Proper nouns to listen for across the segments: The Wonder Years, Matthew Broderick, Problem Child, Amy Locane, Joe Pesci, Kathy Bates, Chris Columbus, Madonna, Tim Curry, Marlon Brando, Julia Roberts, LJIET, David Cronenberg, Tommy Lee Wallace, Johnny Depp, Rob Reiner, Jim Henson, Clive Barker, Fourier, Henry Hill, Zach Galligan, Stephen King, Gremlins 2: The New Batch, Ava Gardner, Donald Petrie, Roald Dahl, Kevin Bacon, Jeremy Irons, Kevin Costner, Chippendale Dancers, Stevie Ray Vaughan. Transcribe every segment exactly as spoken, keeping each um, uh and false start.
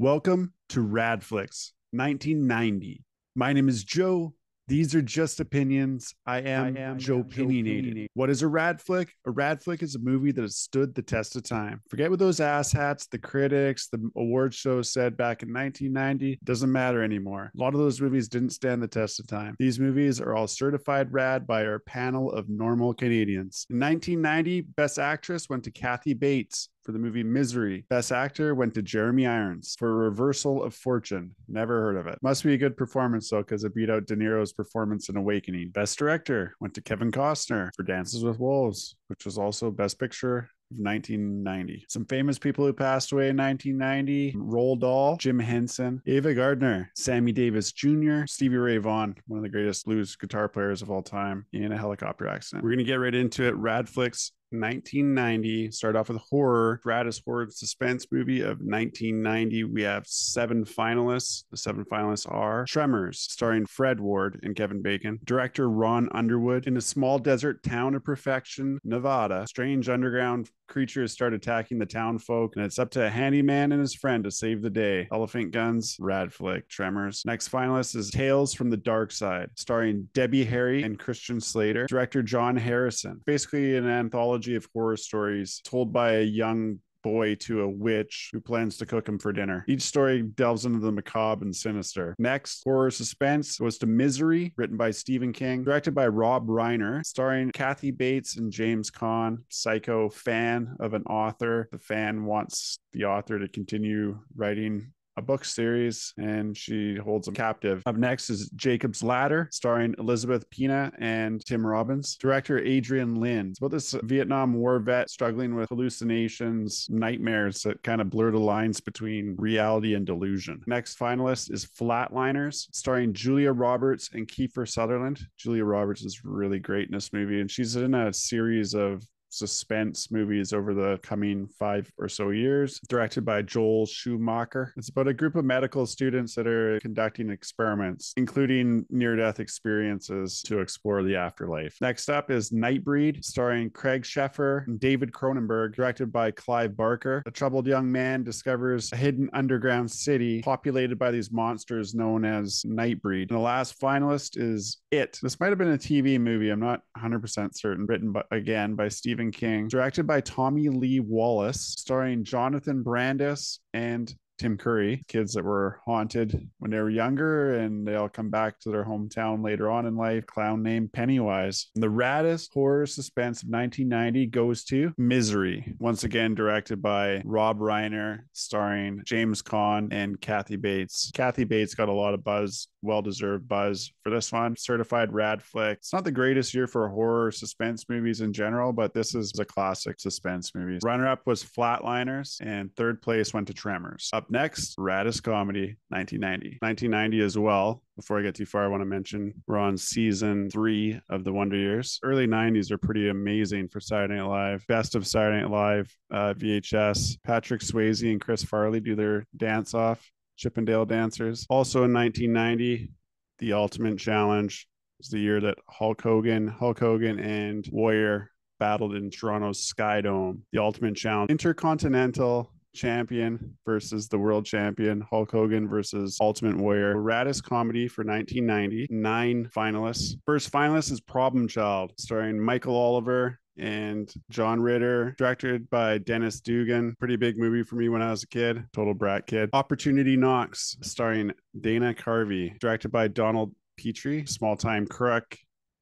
Welcome to Rad Flicks nineteen ninety. My name is Joe. These are just opinions. I am, I am Joe Opinionated. What is a rad flick? A rad flick is a movie that has stood the test of time. Forget what those asshats, the critics, the award show said back in nineteen ninety. Doesn't matter anymore. A lot of those movies didn't stand the test of time. These movies are all certified rad by our panel of normal Canadians. In nineteen ninety, Best Actress went to Kathy Bates for the movie Misery. Best Actor went to Jeremy Irons for A Reversal of Fortune. Never heard of it. Must be a good performance though, because it beat out De Niro's performance in Awakening. Best Director went to Kevin Costner for Dances with Wolves, which was also Best Picture of nineteen ninety. Some famous people who passed away in nineteen ninety: Roald Dahl, Jim Henson, Ava Gardner, Sammy Davis Junior, Stevie Ray Vaughan, one of the greatest blues guitar players of all time, in a helicopter accident. We're going to get right into it. Rad Flicks nineteen ninety. Start off with horror. Raddest horror suspense movie of nineteen ninety. We have seven finalists. The seven finalists are Tremors, starring Fred Ward and Kevin Bacon. Director Ron Underwood. In a small desert town of Perfection, Nevada, strange underground creatures start attacking the town folk, and it's up to a handyman and his friend to save the day. Elephant guns, rad flick, Tremors. Next finalist is Tales from the Dark Side, starring Debbie Harry and Christian Slater. Director John Harrison. Basically an anthology of horror stories told by a young boy to a witch who plans to cook him for dinner. Each story delves into the macabre and sinister. Next, horror suspense goes to Misery, written by Stephen King, directed by Rob Reiner, starring Kathy Bates and James Caan. Psycho fan of an author. The fan wants the author to continue writing a book series, and she holds him captive. Up next is Jacob's Ladder, starring Elizabeth Pina and Tim Robbins. Director Adrian Lin. It's about this Vietnam War vet struggling with hallucinations, nightmares that kind of blur the lines between reality and delusion. Next finalist is Flatliners, starring Julia Roberts and Kiefer Sutherland. Julia Roberts is really great in this movie, and she's in a series of suspense movies over the coming five or so years, directed by Joel Schumacher. It's about a group of medical students that are conducting experiments, including near-death experiences, to explore the afterlife. Next up is Nightbreed, starring Craig Sheffer and David Cronenberg, directed by Clive Barker. A troubled young man discovers a hidden underground city populated by these monsters known as Nightbreed. And the last finalist is It. This might have been a T V movie, I'm not one hundred percent certain. Written by, again by Stephen King, directed by Tommy Lee Wallace, starring Jonathan Brandis and Tim Curry. Kids that were haunted when they were younger, and they all come back to their hometown later on in life. Clown named Pennywise. And the raddest horror suspense of nineteen ninety goes to Misery, once again directed by Rob Reiner, starring James Caan and Kathy Bates. Kathy Bates got a lot of buzz, well-deserved buzz for this one. Certified rad flick. It's not the greatest year for horror suspense movies in general, but this is a classic suspense movie. Runner-up was Flatliners, and third place went to Tremors. Up next, raddest comedy, nineteen ninety. nineteen ninety as well. Before I get too far, I want to mention we're on season three of The Wonder Years. Early nineties are pretty amazing for Saturday Night Live. Best of Saturday Night Live, uh, V H S. Patrick Swayze and Chris Farley do their dance-off, Chippendale Dancers. Also in nineteen ninety, The Ultimate Challenge was the year that Hulk Hogan, Hulk Hogan and Warrior battled in Toronto's Sky Dome. The Ultimate Challenge, Intercontinental Champion versus the world champion, Hulk Hogan versus Ultimate Warrior. Raddest comedy for nineteen ninety. Nine finalists. First finalist is Problem Child, starring Michael Oliver and John Ritter, directed by Dennis Dugan. Pretty big movie for me when I was a kid. Total brat kid. Opportunity Knocks, starring Dana Carvey, directed by Donald Petrie. Small-time crook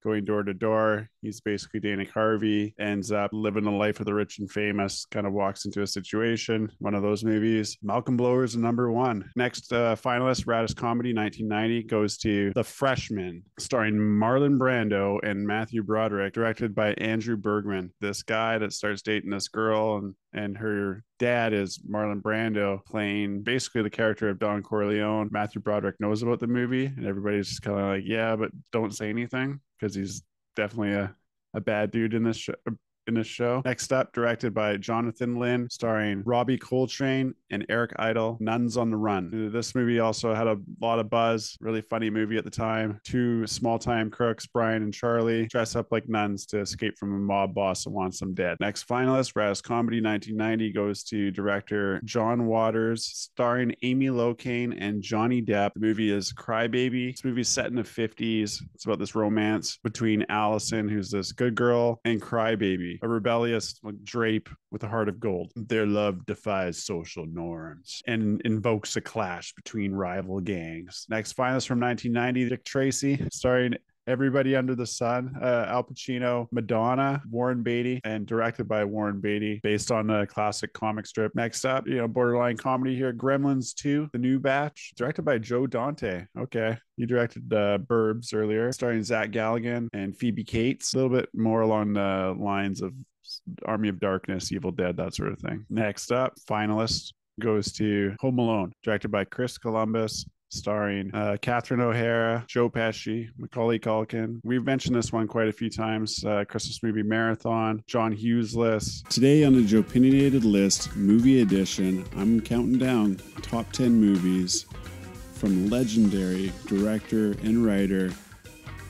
going door to door. He's basically Dana Carvey, ends up living the life of the rich and famous, kind of walks into a situation. One of those movies. Malcolm Blower is number one. Next uh, finalist, raddest comedy, nineteen ninety, goes to The Freshman, starring Marlon Brando and Matthew Broderick, directed by Andrew Bergman. This guy that starts dating this girl, and, and her dad is Marlon Brando, playing basically the character of Don Corleone. Matthew Broderick knows about the movie, and everybody's just kind of like, yeah, but don't say anything, because he's definitely a, a bad dude in this show. In this show. Next up, directed by Jonathan Lin, starring Robbie Coltrane and Eric Idle, Nuns on the Run. This movie also had a lot of buzz, really funny movie at the time. Two small-time crooks, Brian and Charlie, dress up like nuns to escape from a mob boss that wants them dead. Next finalist, Raz Comedy nineteen ninety, goes to director John Waters, starring Amy Locane and Johnny Depp. The movie is Crybaby. This movie is set in the fifties. It's about this romance between Allison, who's this good girl, and Crybaby, a rebellious like, drape with a heart of gold. Their love defies social norms and invokes a clash between rival gangs. Next finalist from nineteen ninety, Dick Tracy, starring Everybody Under the Sun, uh, Al Pacino, Madonna, Warren Beatty, and directed by Warren Beatty, based on a classic comic strip. Next up, you know, borderline comedy here, Gremlins two, The New Batch, directed by Joe Dante. Okay. You directed uh, Burbs earlier, starring Zach Galligan and Phoebe Cates. A little bit more along the lines of Army of Darkness, Evil Dead, that sort of thing. Next up, finalist goes to Home Alone, directed by Chris Columbus, starring uh, Catherine O'Hara, Joe Pesci, Macaulay Culkin. We've mentioned this one quite a few times. Uh, Christmas Movie Marathon, John Hughes list. Today on the Joe Opinionated List, movie edition, I'm counting down top ten movies from legendary director and writer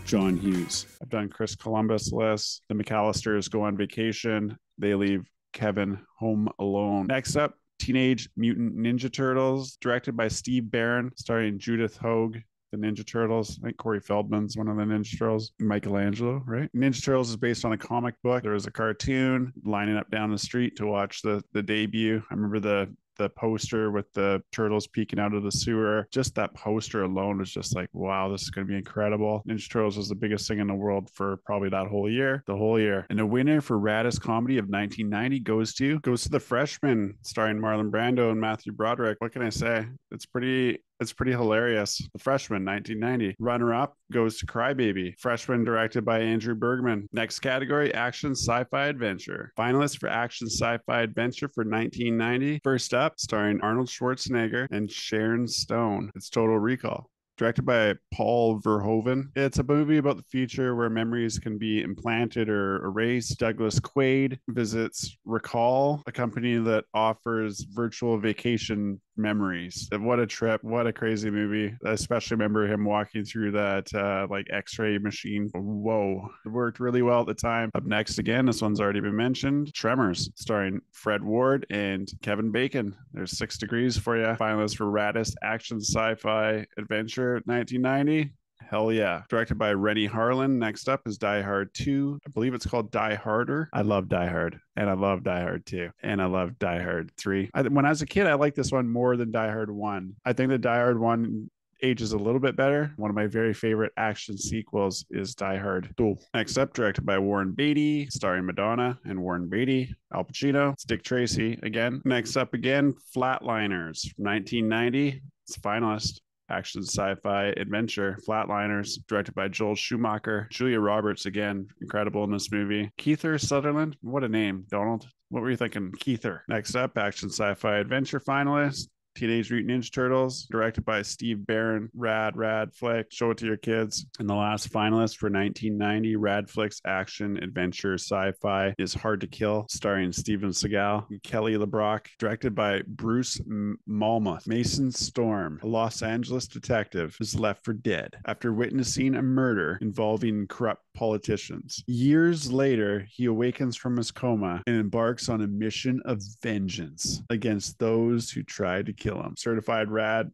John Hughes. I've done Chris Columbus list. The McAllisters go on vacation. They leave Kevin home alone. Next up, Teenage Mutant Ninja Turtles, directed by Steve Barron, starring Judith Hoag, the Ninja Turtles. I think Corey Feldman's one of the Ninja Turtles. Michelangelo, right? Ninja Turtles is based on a comic book. There was a cartoon lining up down the street to watch the, the debut. I remember the the poster with the turtles peeking out of the sewer. Just that poster alone was just like, wow, this is going to be incredible. Ninja Turtles was the biggest thing in the world for probably that whole year, the whole year. And the winner for Raddest Comedy of nineteen ninety goes to, goes to The Freshman, starring Marlon Brando and Matthew Broderick. What can I say? It's pretty... It's pretty hilarious. The Freshman, nineteen ninety. Runner-up goes to Crybaby. Freshman, directed by Andrew Bergman. Next category, Action Sci-Fi Adventure. Finalist for Action Sci-Fi Adventure for nineteen ninety. First up, starring Arnold Schwarzenegger and Sharon Stone, it's Total Recall, directed by Paul Verhoeven. It's a movie about the future where memories can be implanted or erased. Douglas Quaid visits Recall, a company that offers virtual vacation memories. And what a trip. What a crazy movie. I especially remember him walking through that uh, like x-ray machine. Whoa. It worked really well at the time. Up next again, this one's already been mentioned, Tremors, starring Fred Ward and Kevin Bacon. There's Six Degrees for you. Finalist for Raddest Action Sci-Fi Adventure nineteen ninety. Hell yeah. Directed by Renny Harlin. Next up is Die Hard two. I believe it's called Die Harder. I love Die Hard. And I love Die Hard two. And I love Die Hard three. I, when I was a kid, I liked this one more than Die Hard one. I think that Die Hard one ages a little bit better. One of my very favorite action sequels is Die Hard two. Next up, directed by Warren Beatty, starring Madonna and Warren Beatty, Al Pacino. It's Dick Tracy again. Next up again, Flatliners, nineteen ninety. It's finalist. Action sci-fi adventure, Flatliners, directed by Joel Schumacher. Julia Roberts, again, incredible in this movie. Keither Sutherland, what a name, Donald. What were you thinking? Keither. Next up, action sci-fi adventure finalist, Teenage Mutant Ninja Turtles, directed by Steve Barron. Rad, Rad Flick, show it to your kids. And the last finalist for nineteen ninety, Rad Flicks action adventure sci-fi is Hard to Kill, starring Steven Seagal and Kelly LeBrock, directed by Bruce M- Malmuth. Mason Storm, a Los Angeles detective, is left for dead after witnessing a murder involving corrupt politicians. Years later, he awakens from his coma and embarks on a mission of vengeance against those who tried to kill him. Certified Rad,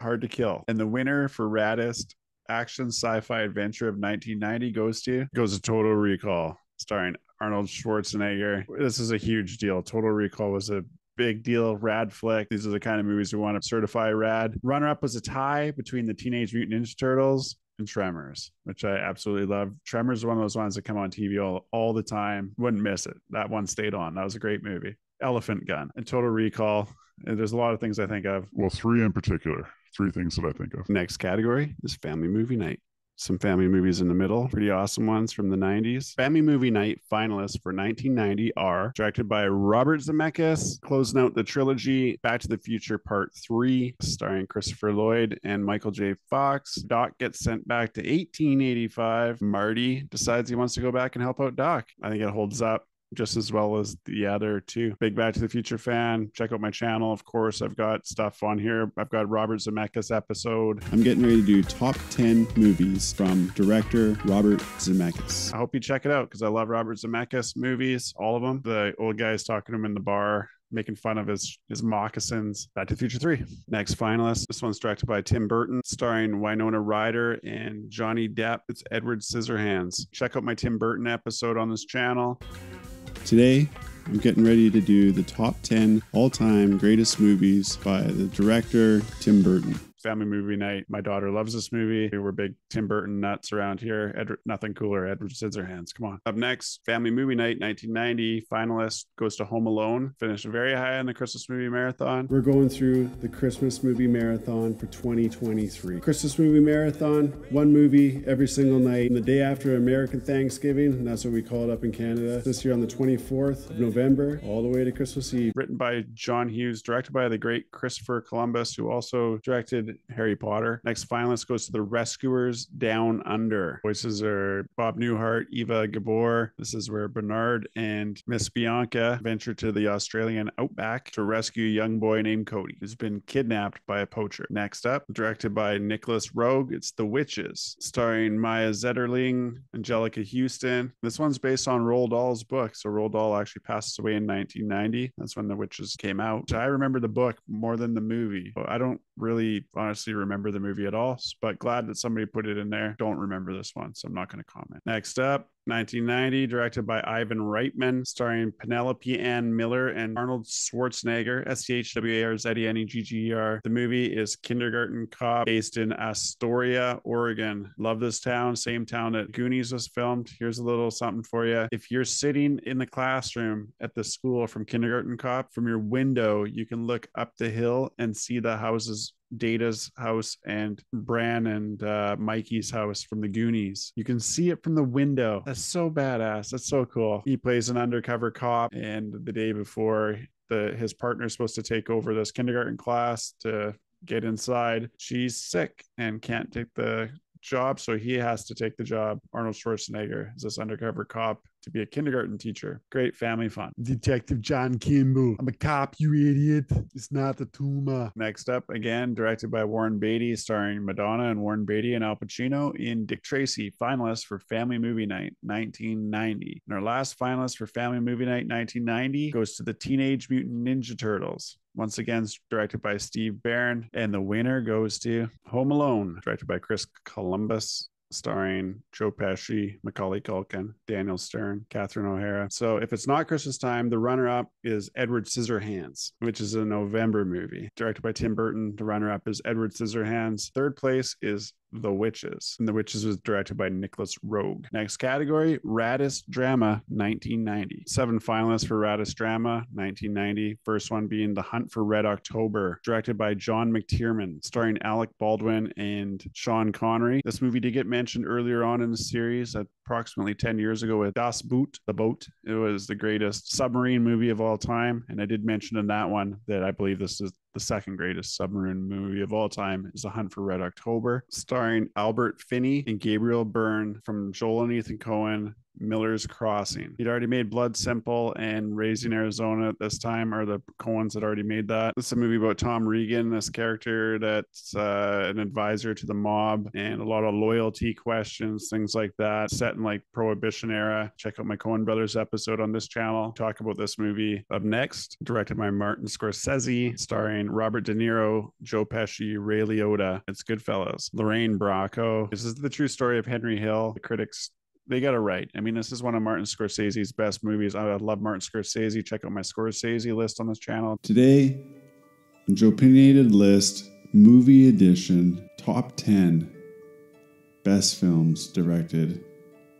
Hard to Kill. And the winner for Raddest Action Sci-Fi Adventure of nineteen ninety goes to goes to Total Recall, starring Arnold Schwarzenegger. This is a huge deal. Total Recall was a big deal. Rad Flick. These are the kind of movies we want to certify rad. Runner-up was a tie between the Teenage Mutant Ninja Turtles and Tremors, which I absolutely love. Tremors is one of those ones that come on T V all, all the time. Wouldn't miss it. That one stayed on. That was a great movie. Elephant Gun and Total Recall. There's a lot of things I think of. Well, three in particular. Three things that I think of. Next category is family movie night. Some family movies in the middle. Pretty awesome ones from the nineties. Family movie night finalists for nineteen ninety are directed by Robert Zemeckis, closing out the trilogy, Back to the Future Part three, starring Christopher Lloyd and Michael J. Fox. Doc gets sent back to eighteen eighty-five. Marty decides he wants to go back and help out Doc. I think it holds up. just as well as the other two. Big Back to the Future fan. Check out my channel. Of course, I've got stuff on here. I've got Robert Zemeckis episode. I'm getting ready to do top ten movies from director Robert Zemeckis. I hope you check it out because I love Robert Zemeckis movies, all of them. The old guy's talking to him in the bar, making fun of his his moccasins. Back to the Future three. Next finalist. This one's directed by Tim Burton, starring Winona Ryder and Johnny Depp. It's Edward Scissorhands. Check out my Tim Burton episode on this channel. Today, I'm getting ready to do the top ten all-time greatest movies by the director Tim Burton. Family movie night. My daughter loves this movie. We're big Tim Burton nuts around here. Edward, nothing cooler. Edward Scissorhands. Come on. Up next, family movie night, nineteen ninety. Finalist goes to Home Alone. Finished very high on the Christmas movie marathon. We're going through the Christmas movie marathon for twenty twenty-three. Christmas movie marathon, one movie every single night. And the day after American Thanksgiving, and that's what we call it up in Canada. This year on the twenty-fourth of November, all the way to Christmas Eve. Written by John Hughes, directed by the great Christopher Columbus, who also directed Harry Potter. Next finalist goes to The Rescuers Down Under. Voices are Bob Newhart, Eva Gabor. This is where Bernard and Miss Bianca venture to the Australian outback to rescue a young boy named Cody, who's been kidnapped by a poacher. Next up, directed by Nicholas Roeg, it's The Witches, starring Maya Zetterling, Angelica Houston. This one's based on Roald Dahl's book. So Roald Dahl actually passed away in nineteen ninety. That's when The Witches came out. I remember the book more than the movie. I don't really honestly remember the movie at all, but glad that somebody put it in there. Don't remember this one, so I'm not going to comment. Next up, nineteen ninety, directed by Ivan Reitman, starring Penelope Ann Miller and Arnold Schwarzenegger, S C H W A R Z E N E G G E R. The movie is Kindergarten Cop, based in Astoria, Oregon. Love this town, same town that Goonies was filmed. Here's a little something for you. If you're sitting in the classroom at the school from Kindergarten Cop, from your window, you can look up the hill and see the houses, Data's house and Bran and uh, Mikey's house from the Goonies. You can see it from the window. That's so badass. That's so cool. He plays an undercover cop, and the day before the his partner is supposed to take over this kindergarten class to get inside, she's sick and can't take the job, so he has to take the job. Arnold Schwarzenegger is this undercover cop to be a kindergarten teacher. Great family fun. Detective John Campbell. I'm a cop, you idiot. It's not the tumor. Next up, again, directed by Warren Beatty, starring Madonna and Warren Beatty and Al Pacino in Dick Tracy. Finalist for Family Movie Night, nineteen ninety. And our last finalist for Family Movie Night, nineteen ninety, goes to the Teenage Mutant Ninja Turtles. Once again, directed by Steve Barron. And the winner goes to Home Alone, directed by Chris Columbus, starring Joe Pesci, Macaulay Culkin, Daniel Stern, Catherine O'Hara. So if it's not Christmas time, the runner-up is Edward Scissorhands, which is a November movie. Directed by Tim Burton, the runner-up is Edward Scissorhands. Third place is The Witches. And The Witches was directed by Nicholas Roeg. Next category, Raddest Drama, nineteen ninety. Seven finalists for Raddest Drama, nineteen ninety. First one being The Hunt for Red October, directed by John McTiernan, starring Alec Baldwin and Sean Connery. This movie did get mentioned earlier on in the series approximately ten years ago with Das Boot, The Boat. It was the greatest submarine movie of all time. And I did mention in that one that I believe this is the second greatest submarine movie of all time, is The Hunt for Red October, starring Albert Finney and Gabriel Byrne from Joel and Ethan Coen, Miller's Crossing. He'd already made Blood Simple and Raising Arizona at this time, or the Coens had already made that. This is a movie about Tom Regan, this character that's uh, an advisor to the mob, and a lot of loyalty questions, things like that, set in like Prohibition era. Check out my Coen Brothers episode on this channel. Talk about this movie. Up next, directed by Martin Scorsese, starring Robert De Niro, Joe Pesci, Ray Liotta. It's Goodfellas. Lorraine Bracco. This is the true story of Henry Hill. The critics, they got it right. I mean, this is one of Martin Scorsese's best movies. I love Martin Scorsese. Check out my Scorsese list on this channel. Today, Joe Opinionated List, Movie Edition, Top ten Best Films Directed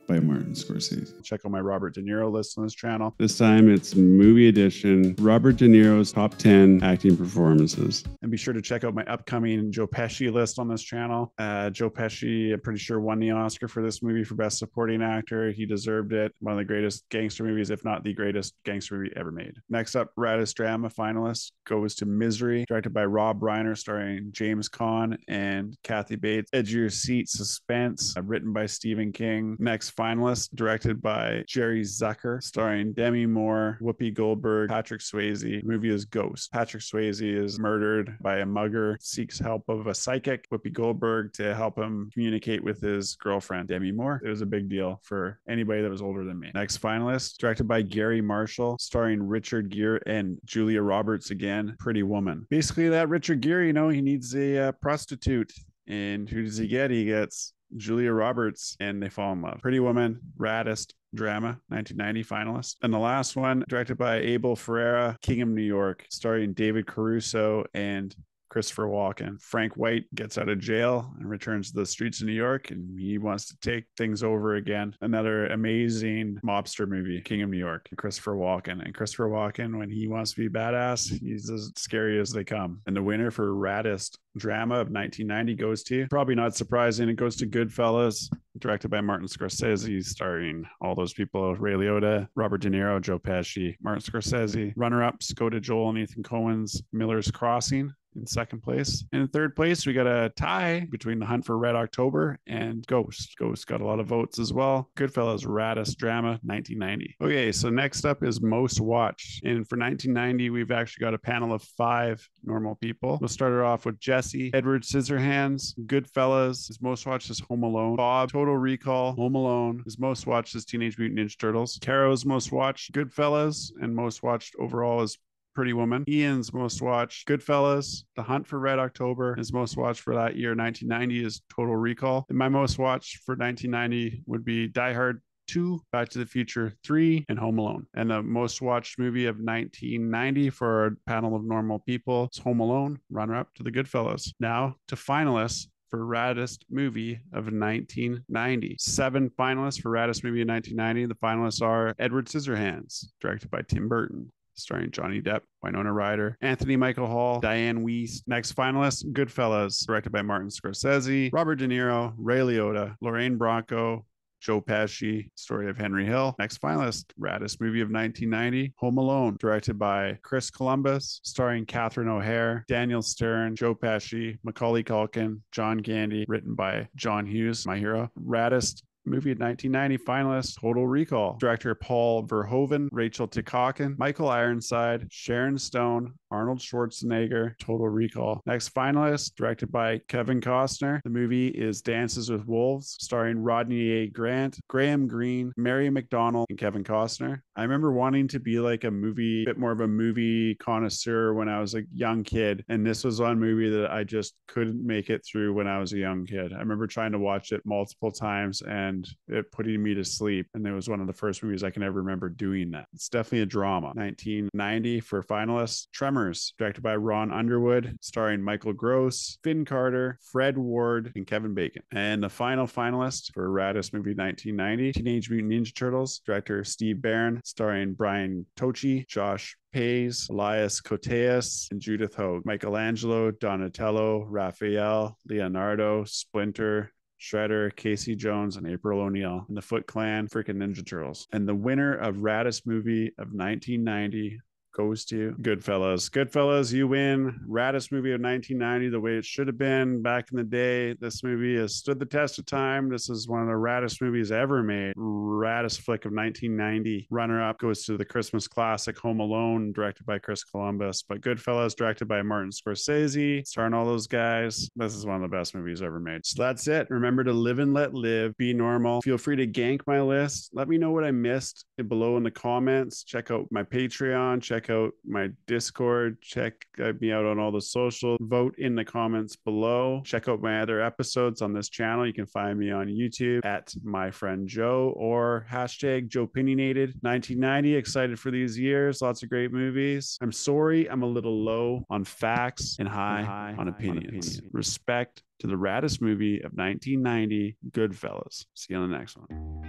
by Martin Scorsese. Check out my Robert De Niro list on this channel. This time it's Movie Edition, Robert De Niro's Top ten Acting Performances. And be sure to check out my upcoming Joe Pesci list on this channel. Uh, Joe Pesci, I'm pretty sure, won the Oscar for this movie for Best Supporting Actor. He deserved it. One of the greatest gangster movies, if not the greatest gangster movie ever made. Next up, Raddest Drama finalist goes to Misery, directed by Rob Reiner, starring James Caan and Kathy Bates. Edge of Your Seat Suspense, uh, written by Stephen King. Next Finalist, directed by Jerry Zucker, starring Demi Moore, Whoopi Goldberg, Patrick Swayze. The movie is Ghost. Patrick Swayze is murdered by a mugger, seeks help of a psychic, Whoopi Goldberg, to help him communicate with his girlfriend, Demi Moore. It was a big deal for anybody that was older than me. Next finalist, directed by Gary Marshall, starring Richard Gere and Julia Roberts again, Pretty Woman. Basically, that Richard Gere, you know, he needs a uh, prostitute. And who does he get? He gets Julia Roberts, and they fall in love. Pretty Woman, raddest drama, nineteen ninety finalist. And the last one, directed by Abel Ferreira, King of New York, starring David Caruso and Christopher Walken. Frank White gets out of jail and returns to the streets of New York, and he wants to take things over again. Another amazing mobster movie, King of New York, Christopher Walken. And Christopher Walken, when he wants to be badass, he's as scary as they come. And the winner for raddest drama of nineteen ninety goes to, probably not surprising, it goes to Goodfellas, directed by Martin Scorsese, starring all those people, Ray Liotta, Robert De Niro, Joe Pesci, Martin Scorsese. Runner-ups go to Joel and Ethan Coen's Miller's Crossing in second place. And in third place, we got a tie between The Hunt for Red October and Ghost. Ghost got a lot of votes as well. Goodfellas, raddest drama, nineteen ninety. Okay, so next up is Most Watched. And for nineteen ninety, we've actually got a panel of five normal people. We'll start it off with Jesse, Edward Scissorhands. Goodfellas, his most watched is Home Alone. Bob, Total Recall. Home Alone, his most watched is Teenage Mutant Ninja Turtles. Caro's most watched, Goodfellas, and most watched overall is Pretty Woman. Ian's most watched, Goodfellas. The Hunt for Red October. His most watched for that year, nineteen ninety, is Total Recall. And my most watched for nineteen ninety would be Die Hard two, Back to the Future three, and Home Alone. And the most watched movie of nineteen ninety for our panel of normal people is Home Alone, runner-up to the Goodfellas. Now to finalists for raddest movie of nineteen ninety. Seven finalists for raddest movie of nineteen ninety. The finalists are Edward Scissorhands, directed by Tim Burton, starring Johnny Depp, Winona Ryder, Anthony Michael Hall, Diane Wiest. Next finalist, Goodfellas, directed by Martin Scorsese, Robert De Niro, Ray Liotta, Lorraine Bracco, Joe Pesci, Story of Henry Hill. Next finalist, raddest movie of nineteen ninety, Home Alone, directed by Chris Columbus, starring Catherine O'Hara, Daniel Stern, Joe Pesci, Macaulay Culkin, John Candy, written by John Hughes, my hero. Raddest movie of nineteen ninety finalist, Total Recall, director Paul Verhoeven, Rachel Ticotin, Michael Ironside, Sharon Stone, Arnold Schwarzenegger, Total Recall. Next finalist, directed by Kevin Costner. The movie is Dances with Wolves, starring Rodney A. Grant, Graham Greene, Mary McDonnell, and Kevin Costner. I remember wanting to be like a movie, a bit more of a movie connoisseur when I was a young kid. And this was one movie that I just couldn't make it through when I was a young kid. I remember trying to watch it multiple times and it putting me to sleep. And it was one of the first movies I can ever remember doing that. It's definitely a drama. nineteen ninety for finalists, Tremors, directed by Ron Underwood, starring Michael Gross, Finn Carter, Fred Ward, and Kevin Bacon. And the final finalist for raddest movie nineteen ninety, Teenage Mutant Ninja Turtles, director Steve Barron, starring Brian Tocci, Josh Hayes, Elias Koteas, and Judith Hoag. Michelangelo, Donatello, Raphael, Leonardo, Splinter, Shredder, Casey Jones, and April O'Neil, and the Foot Clan, freaking Ninja Turtles. And the winner of raddest movie of nineteen ninety goes to Goodfellas. Goodfellas, you win. Raddest movie of nineteen ninety, the way it should have been back in the day. This movie has stood the test of time. This is one of the raddest movies ever made. Raddest flick of nineteen ninety. Runner-up goes to the Christmas classic Home Alone, directed by Chris Columbus. But Goodfellas, directed by Martin Scorsese, starring all those guys. This is one of the best movies ever made. So that's it. Remember to live and let live. Be normal. Feel free to gank my list. Let me know what I missed below in the comments. Check out my Patreon. Check out my Discord. Check me out on all the social. Vote in the comments below. Check out my other episodes on this channel. You can find me on YouTube at My Friend Joe or hashtag JoePinionated. nineteen ninety, excited for these years. Lots of great movies. I'm sorry I'm a little low on facts and high, and high on, opinions. on opinions. Respect to the raddest movie of nineteen ninety, Goodfellas. See you on the next one.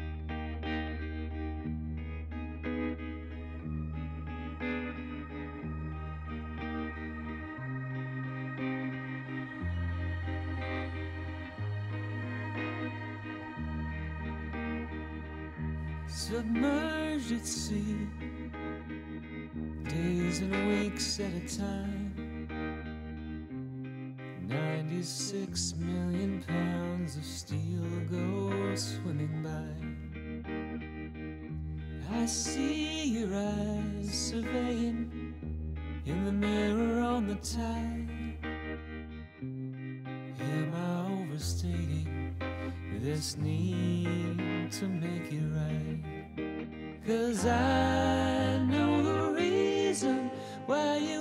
Submerged at sea, days and weeks at a time. Ninety-six million pounds of steel go swimming by. see your eyes surveying in the mirror on the tide. Am I overstating this need to make it right? 'Cause I know the reason why you